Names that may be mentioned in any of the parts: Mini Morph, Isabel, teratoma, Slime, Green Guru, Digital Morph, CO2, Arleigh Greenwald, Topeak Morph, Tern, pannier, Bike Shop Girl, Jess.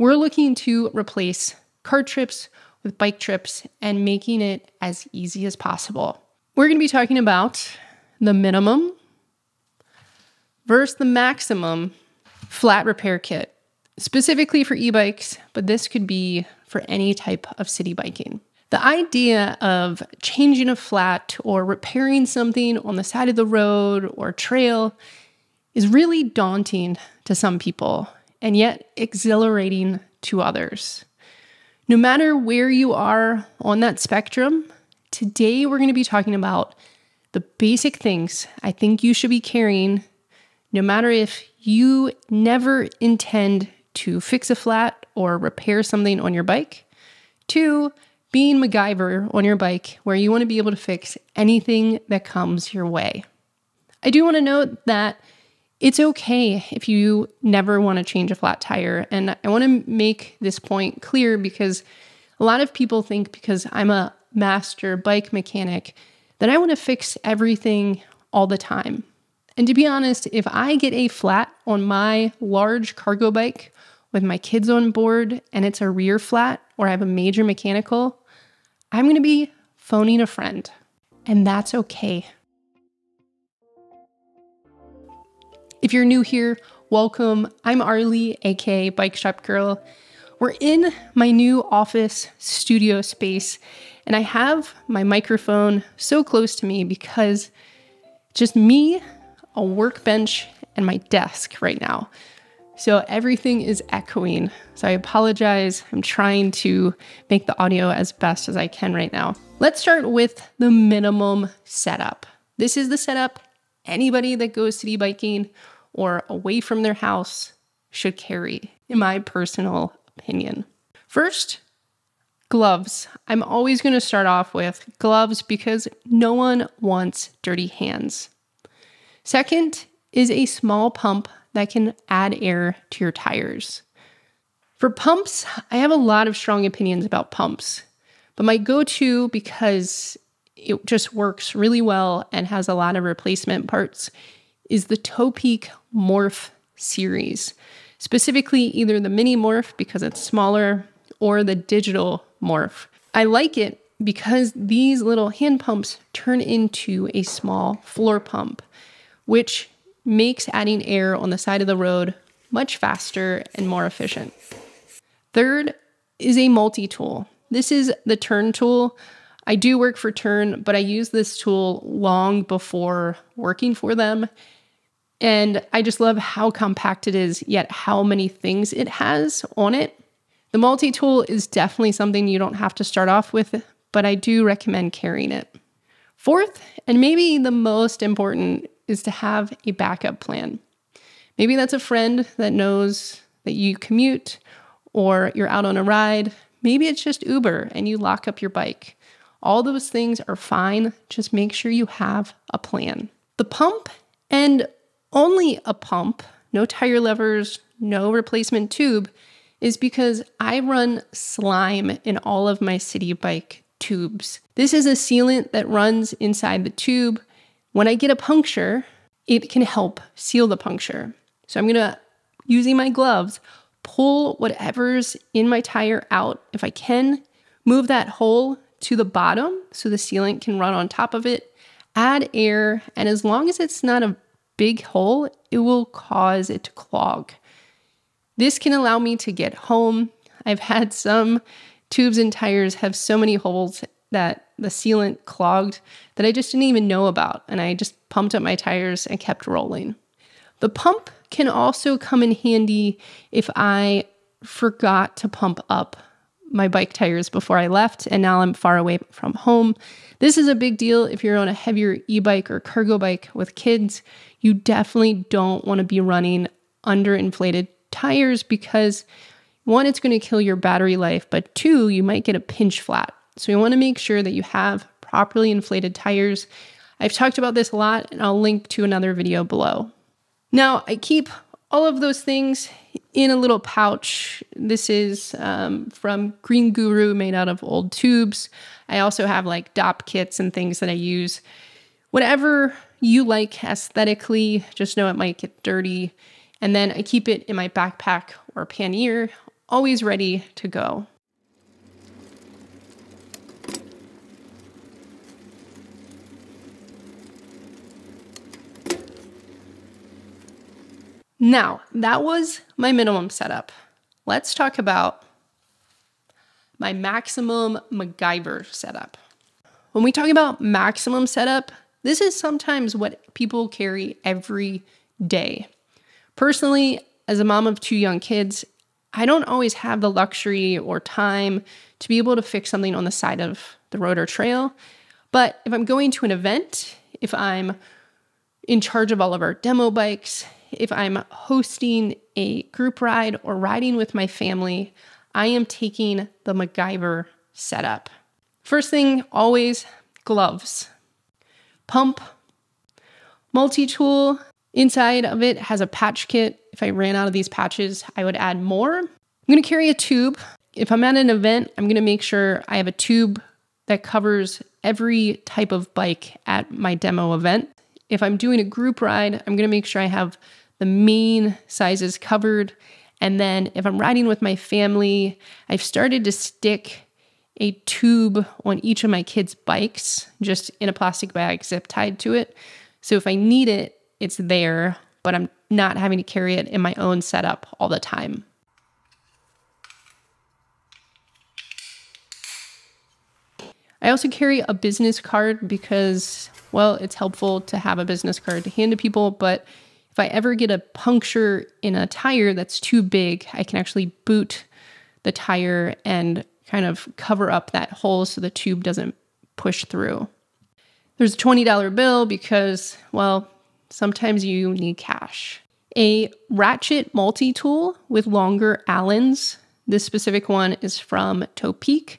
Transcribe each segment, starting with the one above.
We're looking to replace card trips with bike trips and making it as easy as possible. We're going to be talking about the minimum versus the maximum flat repair kit, specifically for e-bikes, but this could be for any type of city biking. The idea of changing a flat or repairing something on the side of the road or trail is really daunting to some people and yet exhilarating to others. No matter where you are on that spectrum, today we're going to be talking about the basic things I think you should be carrying no matter if you never intend to fix a flat or repair something on your bike, to being MacGyver on your bike where you want to be able to fix anything that comes your way. I do want to note that it's okay if you never want to change a flat tire, and I want to make this point clear because a lot of people think because I'm a master bike mechanic that I want to fix everything all the time. And to be honest, if I get a flat on my large cargo bike with my kids on board and it's a rear flat or I have a major mechanical, I'm going to be phoning a friend, and that's okay. If you're new here, welcome. I'm Arlie, aka Bike Shop Girl. We're in my new office studio space, and I have my microphone so close to me because just me, a workbench, and my desk right now. So everything is echoing. So I apologize. I'm trying to make the audio as best as I can right now. Let's start with the minimum setup. This is the setup anybody that goes city biking or away from their house should carry, in my personal opinion. First, gloves. I'm always going to start off with gloves because no one wants dirty hands. Second is a small pump that can add air to your tires. For pumps, I have a lot of strong opinions about pumps, but my go-to, because it just works really well and has a lot of replacement parts, is the Topeak Morph series, specifically either the Mini Morph because it's smaller or the Digital Morph. I like it because these little hand pumps turn into a small floor pump, which makes adding air on the side of the road much faster and more efficient. Third is a multi-tool. This is the Turn tool. I do work for Turn, but I used this tool long before working for them. And I just love how compact it is, yet how many things it has on it. The multi-tool is definitely something you don't have to start off with, but I do recommend carrying it. Fourth, and maybe the most important, is to have a backup plan. Maybe that's a friend that knows that you commute or you're out on a ride. Maybe it's just Uber and you lock up your bike. All those things are fine. Just make sure you have a plan. The pump, and only a pump, no tire levers, no replacement tube, is because I run Slime in all of my city bike tubes. This is a sealant that runs inside the tube. When I get a puncture, it can help seal the puncture. So I'm gonna, using my gloves, pull whatever's in my tire out if I can, move that hole to the bottom so the sealant can run on top of it, add air, and as long as it's not a big hole, it will cause it to clog. This can allow me to get home. I've had some tubes and tires have so many holes that the sealant clogged that I just didn't even know about, and I just pumped up my tires and kept rolling. The pump can also come in handy if I forgot to pump up my bike tires before I left and now I'm far away from home. This is a big deal if you're on a heavier e-bike or cargo bike with kids. You definitely don't want to be running underinflated tires because one, it's going to kill your battery life, but two, you might get a pinch flat. So you want to make sure that you have properly inflated tires. I've talked about this a lot, and I'll link to another video below. Now, I keep all of those things in a little pouch. This is from Green Guru, made out of old tubes. I also have like DOP kits and things that I use. Whatever you like aesthetically, just know it might get dirty. And then I keep it in my backpack or pannier. always ready to go. Now, that was my minimum setup. Let's talk about my maximum MacGyver setup. When we talk about maximum setup, this is sometimes what people carry every day. Personally, as a mom of 2 young kids, I don't always have the luxury or time to be able to fix something on the side of the road or trail. But if I'm going to an event, if I'm in charge of all of our demo bikes, if I'm hosting a group ride or riding with my family, I am taking the MacGyver setup. First thing, always gloves. Pump, multi-tool. Inside of it has a patch kit. If I ran out of these patches, I would add more. I'm gonna carry a tube. If I'm at an event, I'm gonna make sure I have a tube that covers every type of bike at my demo event. If I'm doing a group ride, I'm going to make sure I have the main sizes covered. And then if I'm riding with my family, I've started to stick a tube on each of my kids' bikes, just in a plastic bag zip tied to it. So if I need it, it's there, but I'm not having to carry it in my own setup all the time. I also carry a business card because, well, it's helpful to have a business card to hand to people, but if I ever get a puncture in a tire that's too big, I can actually boot the tire and kind of cover up that hole so the tube doesn't push through. There's a $20 bill because, well, sometimes you need cash. A ratchet multi-tool with longer Allens. This specific one is from Topeak.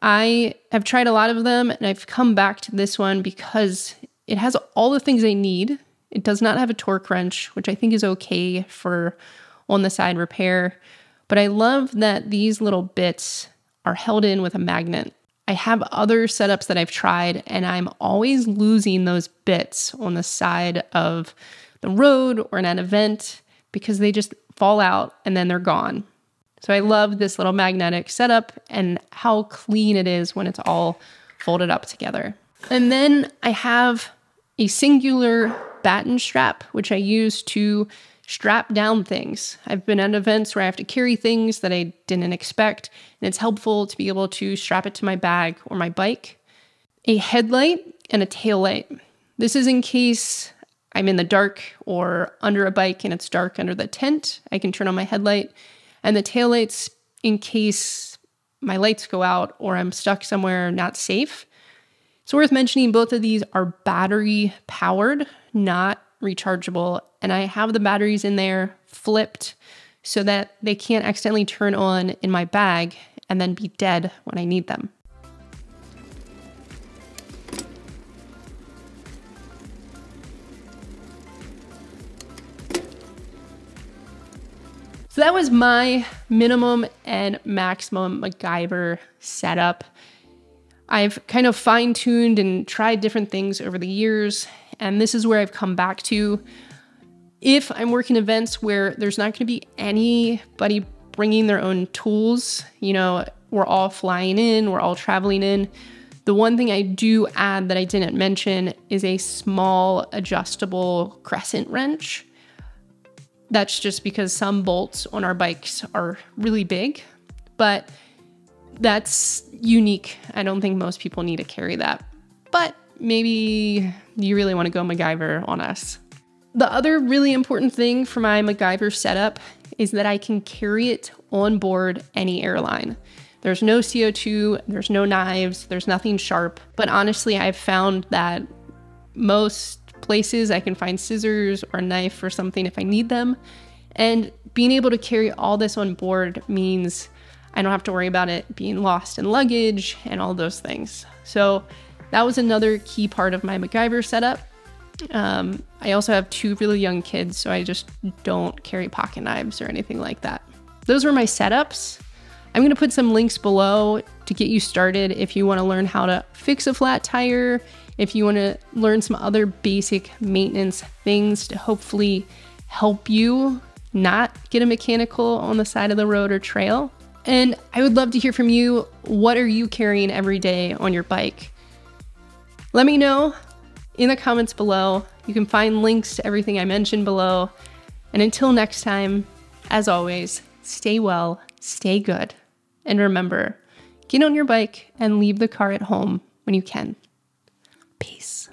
I have tried a lot of them and I've come back to this one because it has all the things I need. It does not have a torque wrench, which I think is okay for on the side repair, but I love that these little bits are held in with a magnet. I have other setups that I've tried and I'm always losing those bits on the side of the road or in an event because they just fall out and then they're gone. So I love this little magnetic setup and how clean it is when it's all folded up together. And then I have a singular batten strap, which I use to strap down things. I've been at events where I have to carry things that I didn't expect, and it's helpful to be able to strap it to my bag or my bike. A headlight and a taillight. This is in case I'm in the dark or under a bike and it's dark under the tent. I can turn on my headlight. And the taillights in case my lights go out or I'm stuck somewhere not safe. It's worth mentioning both of these are battery powered, not rechargeable. And I have the batteries in there flipped so that they can't accidentally turn on in my bag and then be dead when I need them. So that was my minimum and maximum MacGyver setup. I've kind of fine-tuned and tried different things over the years, and this is where I've come back to. If I'm working events where there's not going to be anybody bringing their own tools, you know, we're all flying in, we're all traveling in. The one thing I do add that I didn't mention is a small adjustable crescent wrench. That's just because some bolts on our bikes are really big, but that's unique. I don't think most people need to carry that, but maybe you really want to go MacGyver on us. The other really important thing for my MacGyver setup is that I can carry it on board any airline. There's no CO2, there's no knives, there's nothing sharp, but honestly, I've found that most places I can find scissors or a knife or something if I need them. And being able to carry all this on board means I don't have to worry about it being lost in luggage and all those things. So that was another key part of my MacGyver setup. I also have 2 really young kids, so I just don't carry pocket knives or anything like that. Those were my setups. I'm going to put some links below to get you started if you want to learn how to fix a flat tire, if you want to learn some other basic maintenance things to hopefully help you not get a mechanical on the side of the road or trail. And I would love to hear from you. What are you carrying every day on your bike? Let me know in the comments below. You can find links to everything I mentioned below. And until next time, as always, stay well, stay good. And remember, get on your bike and leave the car at home when you can. Peace.